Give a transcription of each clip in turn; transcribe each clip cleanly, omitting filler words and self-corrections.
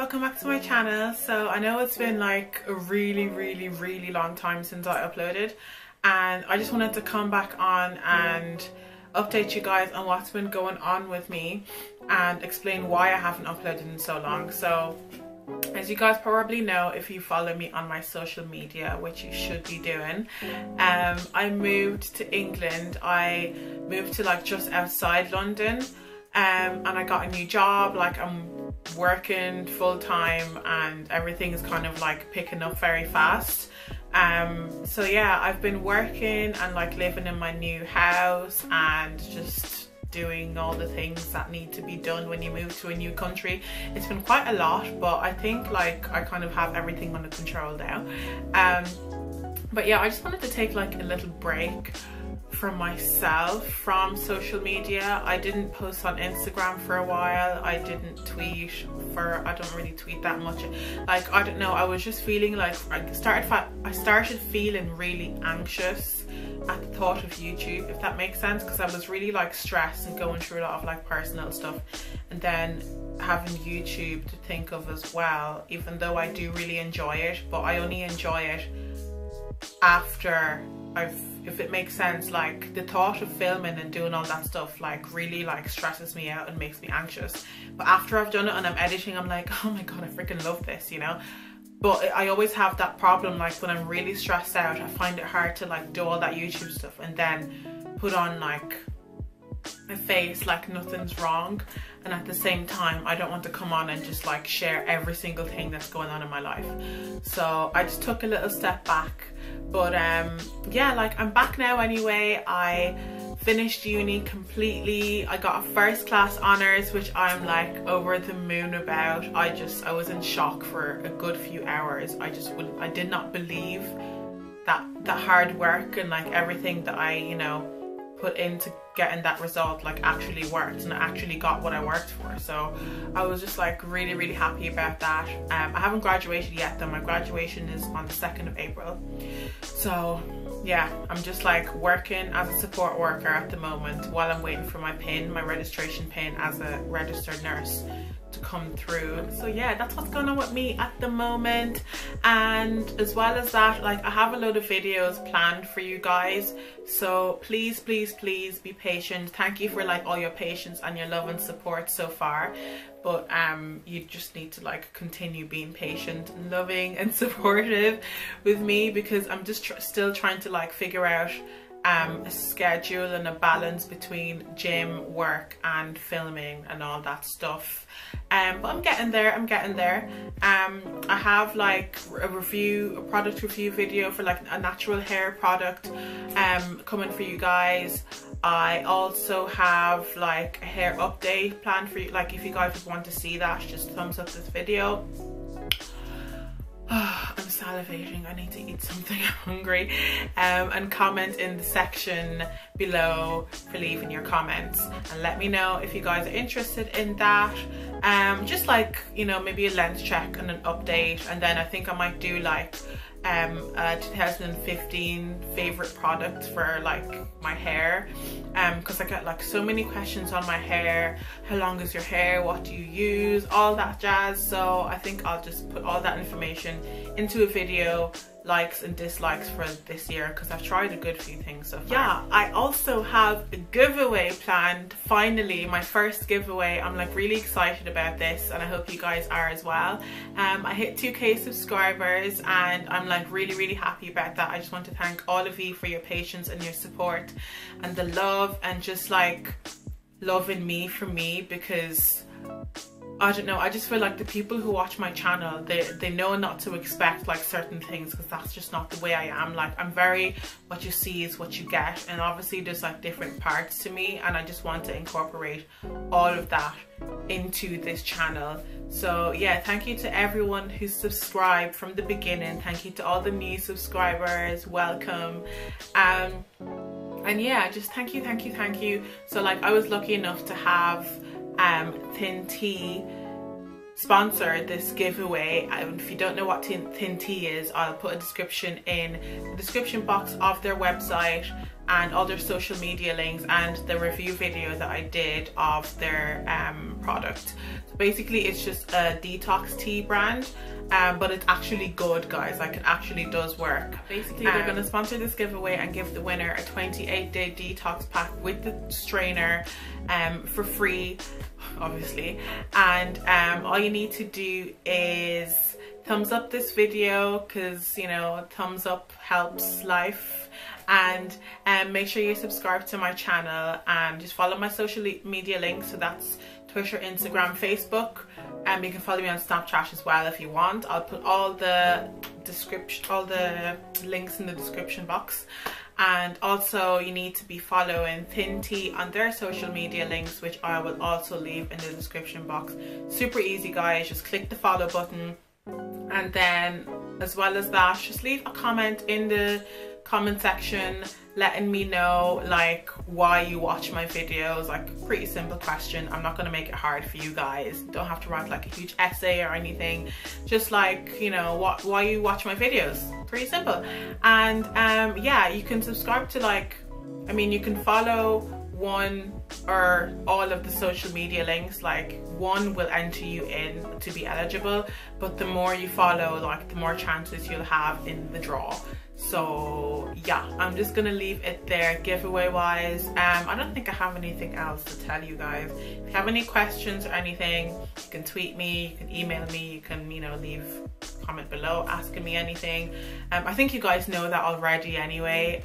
welcome back to my channel. So I know it's been like a really long time since I uploaded, and I just wanted to come back on and update you guys on what's been going on with me and explain why I haven't uploaded in so long. So as you guys probably know if you follow me on my social media, which you should be doing, I moved to England. I moved to like just outside London, and I got a new job. Like I'm working full-time and everything is kind of like picking up very fast. So yeah, I've been working and like living in my new house and just doing all the things that need to be done when you move to a new country. It's been quite a lot, but I think like I kind of have everything under control now. But yeah, I just wanted to take like a little break from myself, from social media. I didn't post on Instagram for a while. I didn't tweet for, I don't really tweet that much. Like, I don't know, I was just feeling like, I started feeling really anxious at the thought of YouTube, if that makes sense, because I was really like stressed and going through a lot of like personal stuff, and then having YouTube to think of as well, even though I do really enjoy it, but I only enjoy it after I've, if it makes sense. Like the thought of filming and doing all that stuff like really like stresses me out and makes me anxious, but after I've done it and I'm editing, I'm like, oh my god, I freaking love this, you know. But I always have that problem, like when I'm really stressed out, I find it hard to like do all that YouTube stuff and then put on like a face like nothing's wrong, and at the same time I don't want to come on and just like share every single thing that's going on in my life. So I just took a little step back, but yeah, like I'm back now anyway. I finished uni completely. I got a first class honours, which I'm like over the moon about. I was in shock for a good few hours. I did not believe that the hard work and like everything that I, you know, put into getting that result like actually worked, and I actually got what I worked for. So I was just like really happy about that. I haven't graduated yet though. My graduation is on the 2nd of April. So yeah, I'm just like working as a support worker at the moment while I'm waiting for my pin, my registration pin as a registered nurse to come through. So yeah, that's what's going on with me at the moment. And as well as that, like I have a load of videos planned for you guys, so please be patient. Thank you for like all your patience and your love and support so far, but you just need to like continue being patient and loving and supportive with me, because I'm just still trying to like figure out a schedule and a balance between gym, work and filming and all that stuff. But I'm getting there, I'm getting there. I have like a product review video for like a natural hair product coming for you guys. I also have like a hair update planned for you, like if you guys want to see that, just thumbs up this video. Oh, I'm salivating, I need to eat something, I'm hungry. And comment in the section below for leaving your comments, and let me know if you guys are interested in that. Just like, you know, maybe a lens check and an update, and then I think I might do like 2015 favorite products for like my hair, because I get like so many questions on my hair. How long is your hair, what do you use, all that jazz. So I think I'll just put all that information into a video, likes and dislikes for this year, because I've tried a good few things so far. Yeah, I also have a giveaway planned, finally, my first giveaway. I'm like really excited about this, and I hope you guys are as well. I hit 2K subscribers and I'm like really happy about that. I just want to thank all of you for your patience and your support and the love, and just like loving me for me, because I don't know, I just feel like the people who watch my channel, they know not to expect like certain things, because that's just not the way I am. Like I'm very, what you see is what you get, and obviously there's like different parts to me, and I just want to incorporate all of that into this channel. So yeah, thank you to everyone who's subscribed from the beginning. Thank you to all the new subscribers, welcome. And yeah, just thank you. So like I was lucky enough to have ThinTea sponsored this giveaway. If you don't know what ThinTea is, I'll put a description in the description box of their website and all their social media links and the review video that I did of their product. So basically it's just a detox tea brand, but it's actually good, guys. Like, it actually does work. Basically they're going to sponsor this giveaway and give the winner a 28-day detox pack with the strainer for free, obviously. And all you need to do is thumbs up this video, because, you know, thumbs up helps life. And make sure you subscribe to my channel and just follow my social media links. So that's Twitter, Instagram, Facebook, and you can follow me on Snapchat as well if you want. I'll put all the description, all the links in the description box. And also you need to be following ThinTea on their social media links, which I will also leave in the description box. Super easy, guys, just click the follow button. And then as well as that, just leave a comment in the comment section letting me know like why you watch my videos. Like, pretty simple question. I'm not gonna make it hard for you guys. Don't have to write like a huge essay or anything. Just like, you know, what, why you watch my videos. Pretty simple. And yeah, you can subscribe to, like, I mean, you can follow one or all of the social media links. Like, one will enter you in to be eligible, but the more you follow, like, the more chances you'll have in the draw. So yeah, I'm just gonna leave it there giveaway wise. I don't think I have anything else to tell you guys. If you have any questions or anything, you can tweet me, you can email me, you can, you know, leave a comment below asking me anything. I think you guys know that already anyway,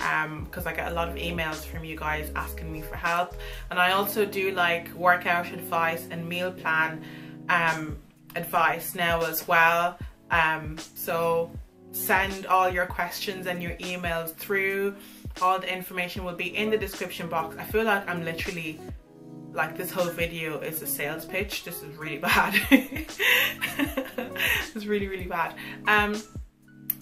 because I get a lot of emails from you guys asking me for help. And I also do like workout advice and meal plan advice now as well. So send all your questions and your emails through. All the information will be in the description box. I feel like I'm literally, like, this whole video is a sales pitch. This is really bad. It's really, really bad.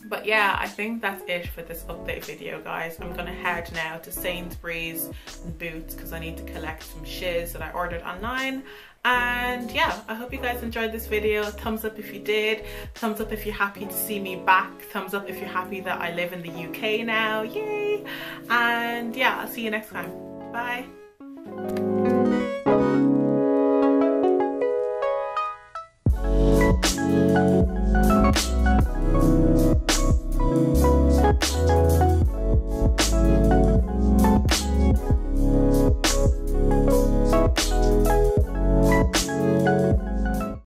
But yeah, I think that's it for this update video, guys. I'm gonna head now to Sainsbury's and Boots because I need to collect some shiz that I ordered online. And yeah, I hope you guys enjoyed this video. Thumbs up if you did. Thumbs up if you're happy to see me back. Thumbs up if you're happy that I live in the UK now. Yay! And yeah, I'll see you next time. Bye.